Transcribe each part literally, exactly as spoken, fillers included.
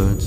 forward.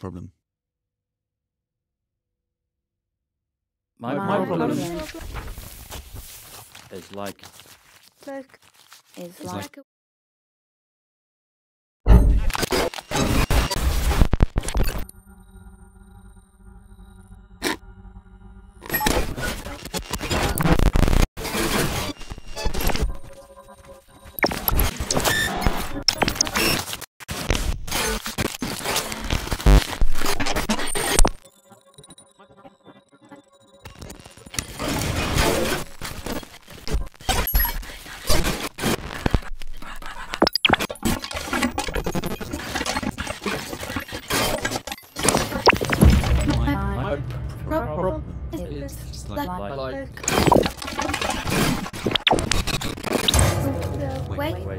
Problem. My, my, my problem, problem is like like is like, like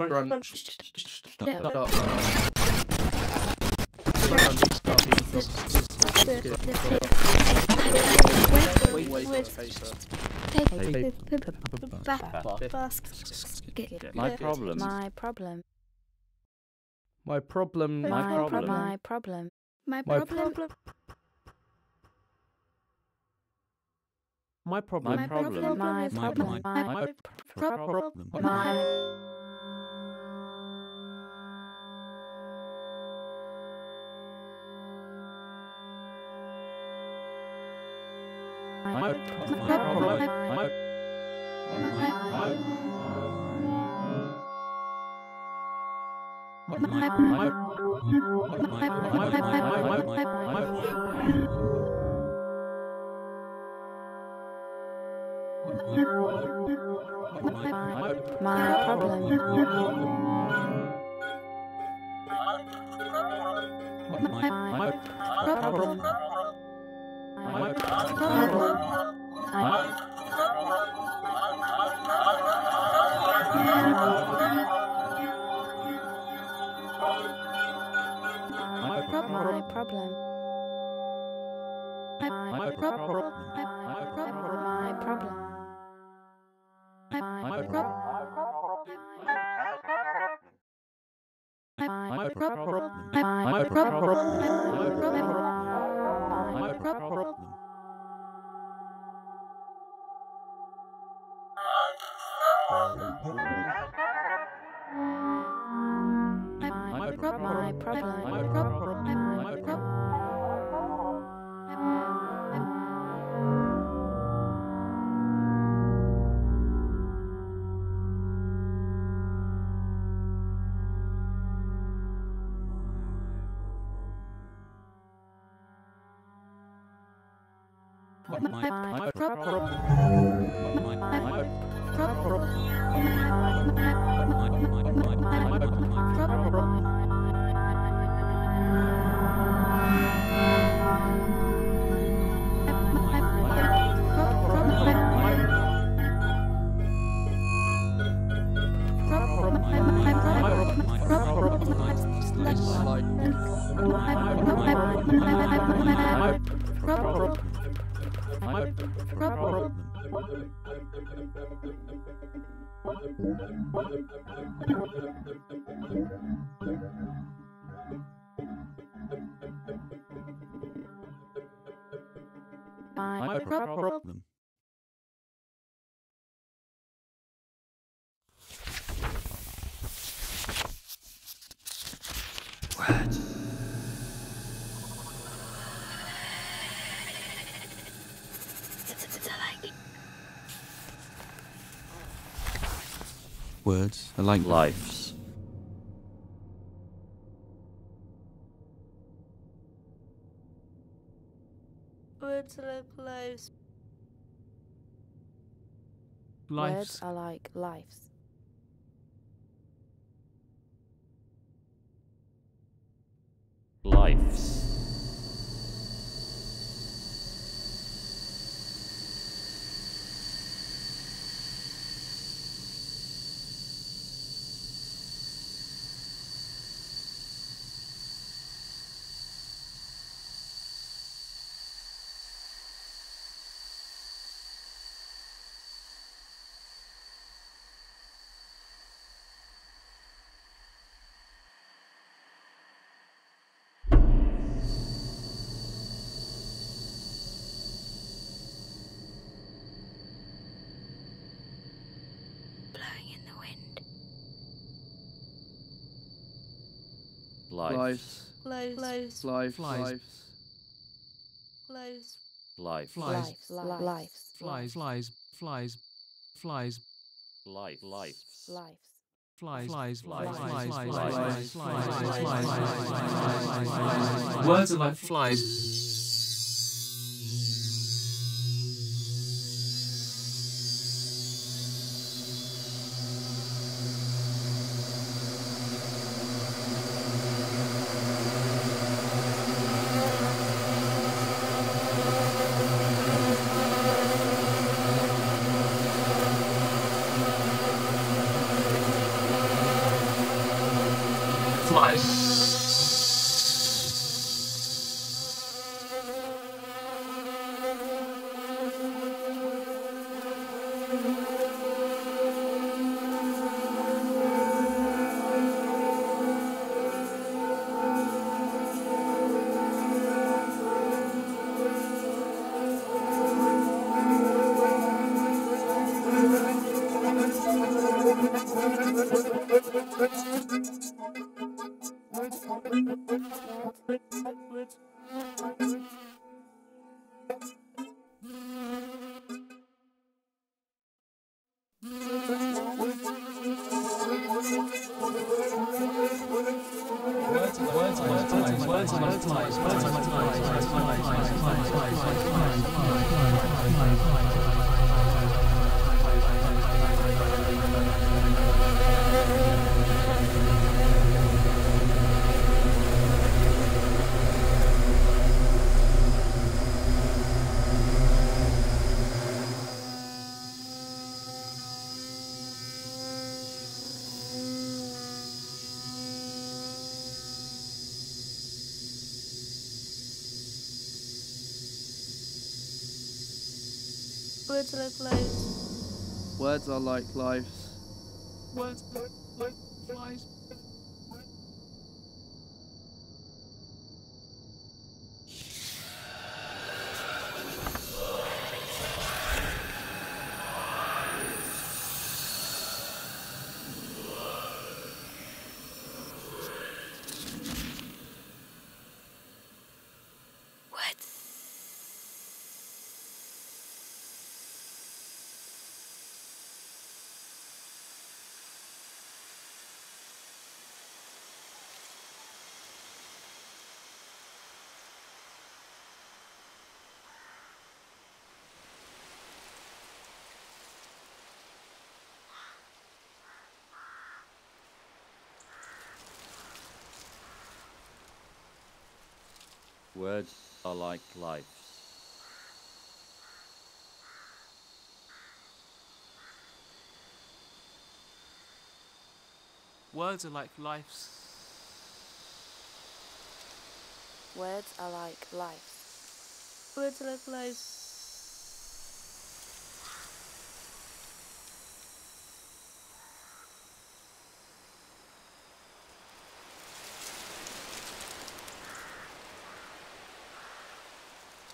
Run. My problem. My problem. My problem. My problem. My problem. My problem. My problem. My problem. My problem. My problem. My My problem. My problem. My problem. My problem. Problem. My problem. My problem. My problem. My problem. My problem. My problem. My problem. My my, my pro pro problem. What? Words are like lives. Words are like lives. Lives. Words are like lives. Lives. Lives. Lives. Lives. Lives. Lives. Lives. Lives. Lives. Lives. Flies. Flies. Flies. Flies. Life. Lives. Lives. Flies. Flies. Flies. Flies. Flies. Flies. Flies. Words are like flies. Words are like lives. Words are like lives. Words are like lives. Words are like lives. Words are like lives. Words are like lives. Words are like lives.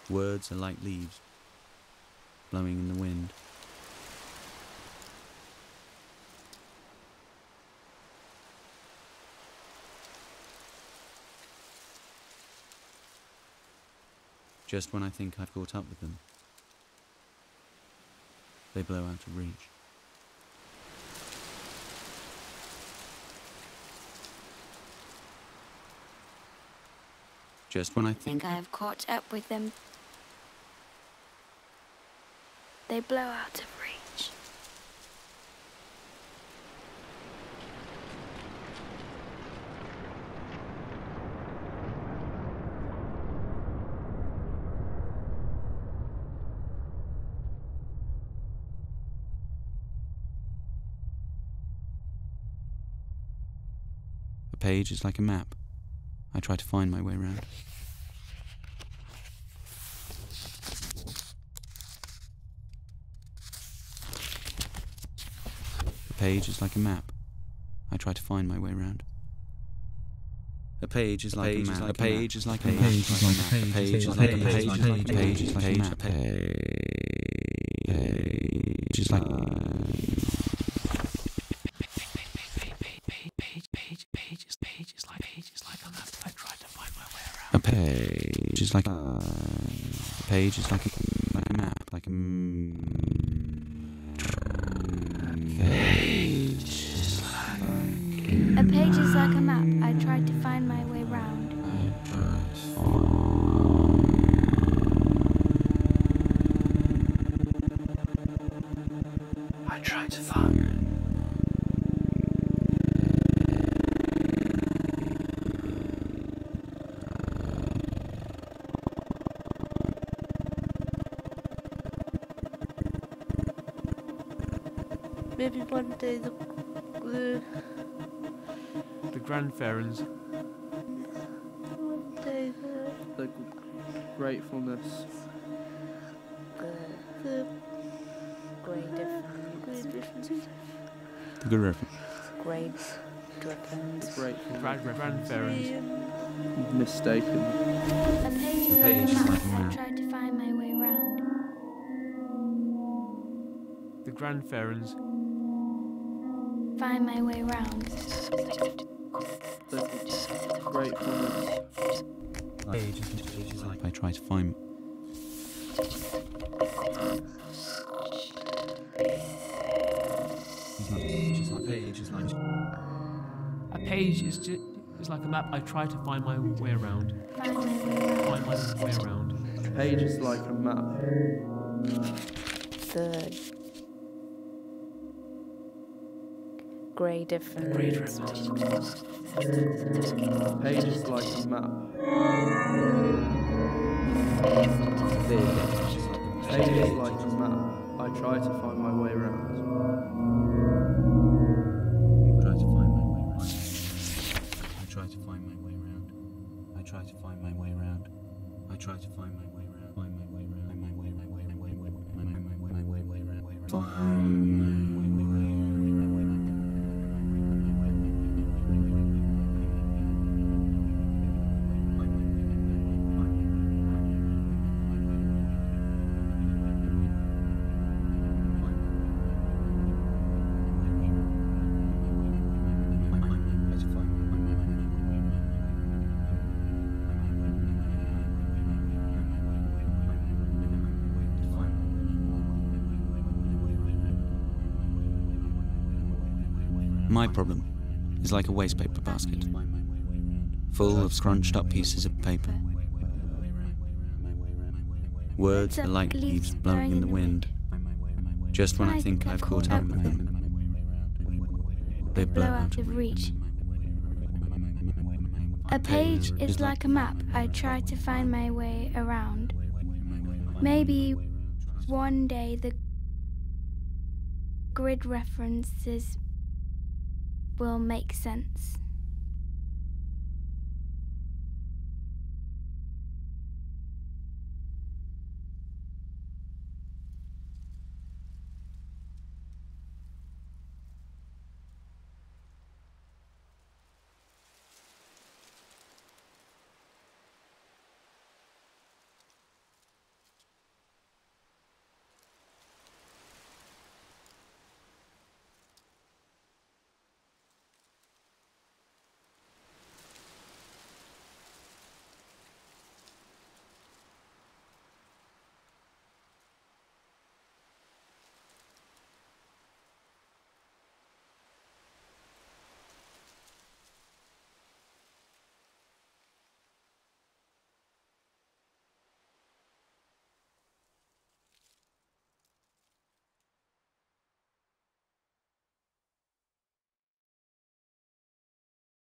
Words are like leaves. blowing in the wind. Just when I think I've caught up with them, they blow out of reach. Just when I th- think I have caught up with them, they blow out of reach. A page is like a map. I try to find my way around. A page is like a map. I try to find my way around. A page is like a map. A page is like a map. A page is like a map. A page is like a map. A page is like a map. A page is like a map. Page is like a page is like a, like a map, like a page is like a page is like a map. I tried to find my way round. I tried to find. Maybe one day the the, the Grand Ferrons. One day the, the gratefulness. The, the great difference. The good reference. Great difference. Great Grand Ferrons. Mistaken. A page, a page is like a map. I tried to find my way round. The Grand Ferrons. Find my way round. The gratefulness. Pages and pages like I try to find. A page is just is like a map. I try to find my way around. Find my way around. A page is like a map. The grey difference. Grey difference. Pages like a map. Pages like a map. I try to find my way around. I try to find my way around. I try to find my way around. I try to find my way around. I try to find my way around. Find my way around. My way, my way, my way, my way, my way, my way, my way, my way around. My problem is like a wastepaper basket, full of scrunched up pieces of paper. Words are like leaves blowing in the wind. Just when I think I've caught up with them, they blow out of reach. A page is like a map. I try to find my way around. Maybe one day the grid references will make sense.